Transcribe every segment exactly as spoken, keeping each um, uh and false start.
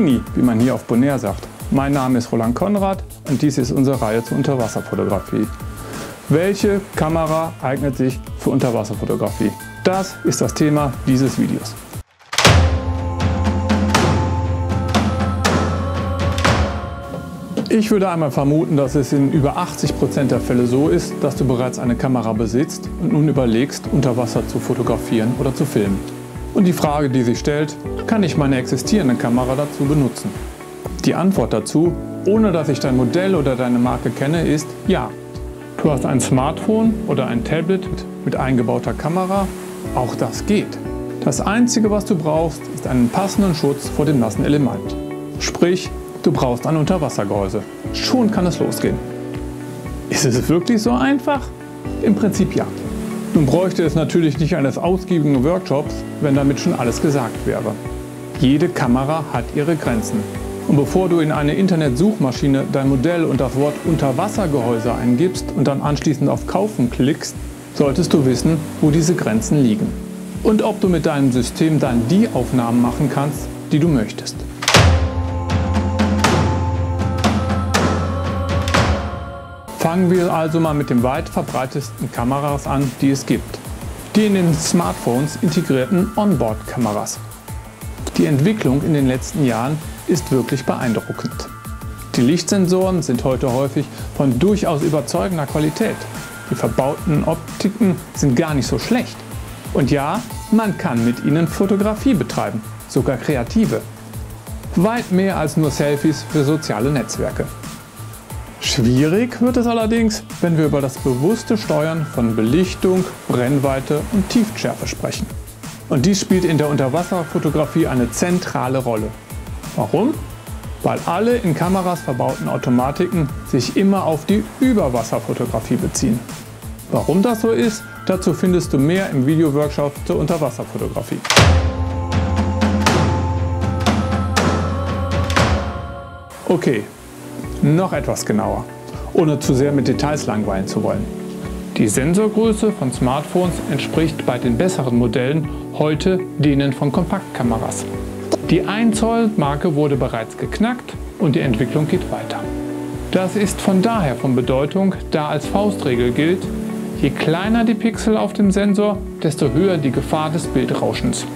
Bikini, wie man hier auf Bonaire sagt. Mein Name ist Roland Konrad und dies ist unsere Reihe zur Unterwasserfotografie. Welche Kamera eignet sich für Unterwasserfotografie? Das ist das Thema dieses Videos. Ich würde einmal vermuten, dass es in über achtzig Prozent der Fälle so ist, dass du bereits eine Kamera besitzt und nun überlegst, unter Wasser zu fotografieren oder zu filmen. Und die Frage, die sich stellt, kann ich meine existierende Kamera dazu benutzen? Die Antwort dazu, ohne dass ich dein Modell oder deine Marke kenne, ist ja. Du hast ein Smartphone oder ein Tablet mit eingebauter Kamera, auch das geht. Das Einzige, was du brauchst, ist einen passenden Schutz vor dem nassen Element. Sprich, du brauchst ein Unterwassergehäuse. Schon kann es losgehen. Ist es wirklich so einfach? Im Prinzip ja. Nun bräuchte es natürlich nicht eines ausgiebigen Workshops, wenn damit schon alles gesagt wäre. Jede Kamera hat ihre Grenzen. Und bevor du in eine Internetsuchmaschine dein Modell und das Wort Unterwassergehäuse eingibst und dann anschließend auf Kaufen klickst, solltest du wissen, wo diese Grenzen liegen. Und ob du mit deinem System dann die Aufnahmen machen kannst, die du möchtest. Fangen wir also mal mit den weit verbreitetsten Kameras an, die es gibt. Die in den Smartphones integrierten Onboard-Kameras. Die Entwicklung in den letzten Jahren ist wirklich beeindruckend. Die Lichtsensoren sind heute häufig von durchaus überzeugender Qualität. Die verbauten Optiken sind gar nicht so schlecht. Und ja, man kann mit ihnen Fotografie betreiben, sogar kreative. Weit mehr als nur Selfies für soziale Netzwerke. Schwierig wird es allerdings, wenn wir über das bewusste Steuern von Belichtung, Brennweite und Tiefschärfe sprechen. Und dies spielt in der Unterwasserfotografie eine zentrale Rolle. Warum? Weil alle in Kameras verbauten Automatiken sich immer auf die Überwasserfotografie beziehen. Warum das so ist, dazu findest du mehr im Video-Workshop zur Unterwasserfotografie. Okay. Noch etwas genauer, ohne zu sehr mit Details langweilen zu wollen. Die Sensorgröße von Smartphones entspricht bei den besseren Modellen heute denen von Kompaktkameras. Die ein Zoll Marke wurde bereits geknackt und die Entwicklung geht weiter. Das ist von daher von Bedeutung, da als Faustregel gilt, je kleiner die Pixel auf dem Sensor, desto höher die Gefahr des Bildrauschens.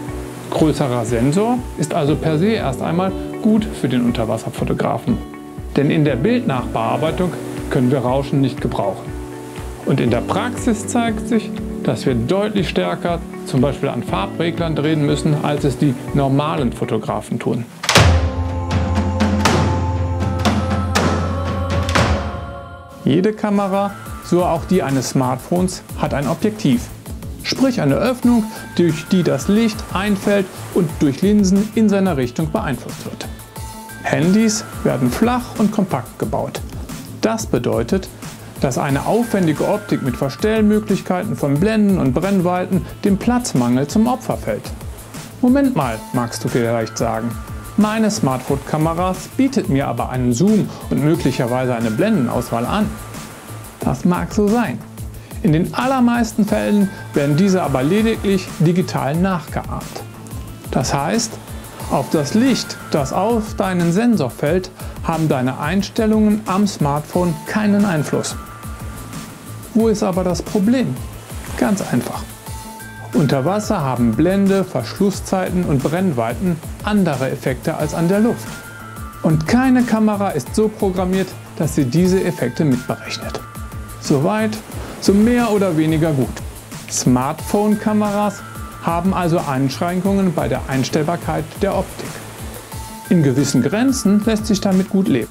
Größerer Sensor ist also per se erst einmal gut für den Unterwasserfotografen. Denn in der Bildnachbearbeitung können wir Rauschen nicht gebrauchen. Und in der Praxis zeigt sich, dass wir deutlich stärker zum Beispiel an Farbreglern drehen müssen, als es die normalen Fotografen tun. Jede Kamera, so auch die eines Smartphones, hat ein Objektiv. Sprich eine Öffnung, durch die das Licht einfällt und durch Linsen in seiner Richtung beeinflusst wird. Handys werden flach und kompakt gebaut. Das bedeutet, dass eine aufwendige Optik mit Verstellmöglichkeiten von Blenden und Brennweiten dem Platzmangel zum Opfer fällt. Moment mal, magst du vielleicht sagen. Meine Smartphone-Kameras bietet mir aber einen Zoom und möglicherweise eine Blendenauswahl an. Das mag so sein. In den allermeisten Fällen werden diese aber lediglich digital nachgeahmt. Das heißt, auf das Licht, das auf deinen Sensor fällt, haben deine Einstellungen am Smartphone keinen Einfluss. Wo ist aber das Problem? Ganz einfach. Unter Wasser haben Blende, Verschlusszeiten und Brennweiten andere Effekte als an der Luft. Und keine Kamera ist so programmiert, dass sie diese Effekte mitberechnet. Soweit, so mehr oder weniger gut. Smartphone-Kameras haben also Einschränkungen bei der Einstellbarkeit der Optik. In gewissen Grenzen lässt sich damit gut leben.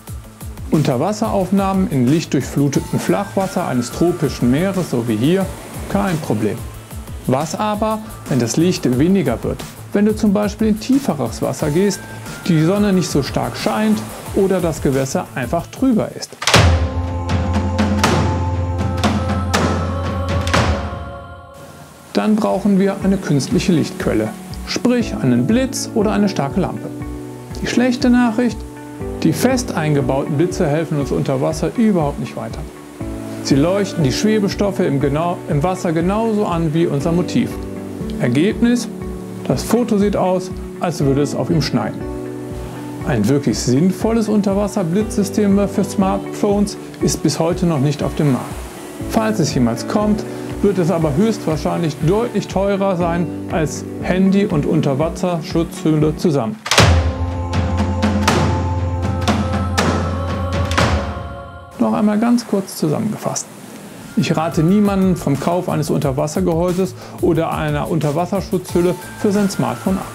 Unterwasseraufnahmen in lichtdurchflutetem Flachwasser eines tropischen Meeres, so wie hier, kein Problem. Was aber, wenn das Licht weniger wird? Wenn du zum Beispiel in tieferes Wasser gehst, die Sonne nicht so stark scheint oder das Gewässer einfach trüber ist. Dann brauchen wir eine künstliche Lichtquelle, sprich einen Blitz oder eine starke Lampe. Die schlechte Nachricht? Die fest eingebauten Blitze helfen uns unter Wasser überhaupt nicht weiter. Sie leuchten die Schwebestoffe im, genau, im Wasser genauso an wie unser Motiv. Ergebnis? Das Foto sieht aus, als würde es auf ihm schneien. Ein wirklich sinnvolles Unterwasserblitzsystem für Smartphones ist bis heute noch nicht auf dem Markt. Falls es jemals kommt, wird es aber höchstwahrscheinlich deutlich teurer sein als Handy und Unterwasserschutzhülle zusammen. Noch einmal ganz kurz zusammengefasst. Ich rate niemanden vom Kauf eines Unterwassergehäuses oder einer Unterwasserschutzhülle für sein Smartphone ab.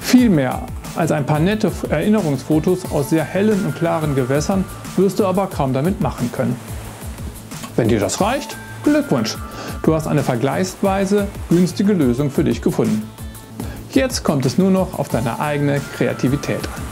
Vielmehr als ein paar nette Erinnerungsfotos aus sehr hellen und klaren Gewässern wirst du aber kaum damit machen können. Wenn dir das reicht, Glückwunsch! Du hast eine vergleichsweise günstige Lösung für dich gefunden. Jetzt kommt es nur noch auf deine eigene Kreativität an.